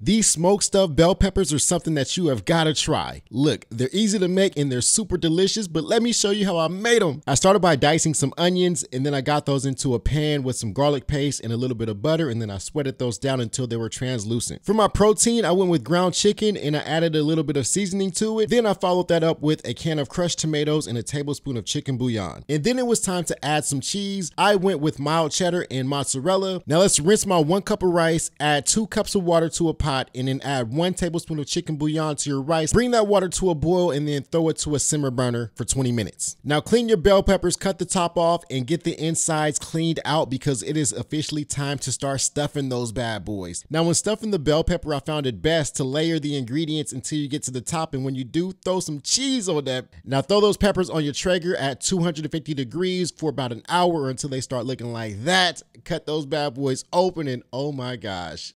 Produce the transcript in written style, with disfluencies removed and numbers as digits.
These smoked stuffed bell peppers are something that you have got to try. Look, they're easy to make and they're super delicious, but let me show you how I made them. I started by dicing some onions, and then I got those into a pan with some garlic paste and a little bit of butter, and then I sweated those down until they were translucent. For my protein, I went with ground chicken and I added a little bit of seasoning to it. Then I followed that up with a can of crushed tomatoes and a tablespoon of chicken bouillon. And then it was time to add some cheese. I went with mild cheddar and mozzarella. Now let's rinse my 1 cup of rice, add 2 cups of water to a pot, and then add 1 tablespoon of chicken bouillon to your rice. Bring that water to a boil and then throw it to a simmer burner for 20 minutes. Now clean your bell peppers, cut the top off, and get the insides cleaned out because it is officially time to start stuffing those bad boys. Now when stuffing the bell pepper, I found it best to layer the ingredients until you get to the top, and when you do, throw some cheese on that. Now throw those peppers on your Traeger at 250 degrees for about an hour until they start looking like that. Cut those bad boys open and oh my gosh.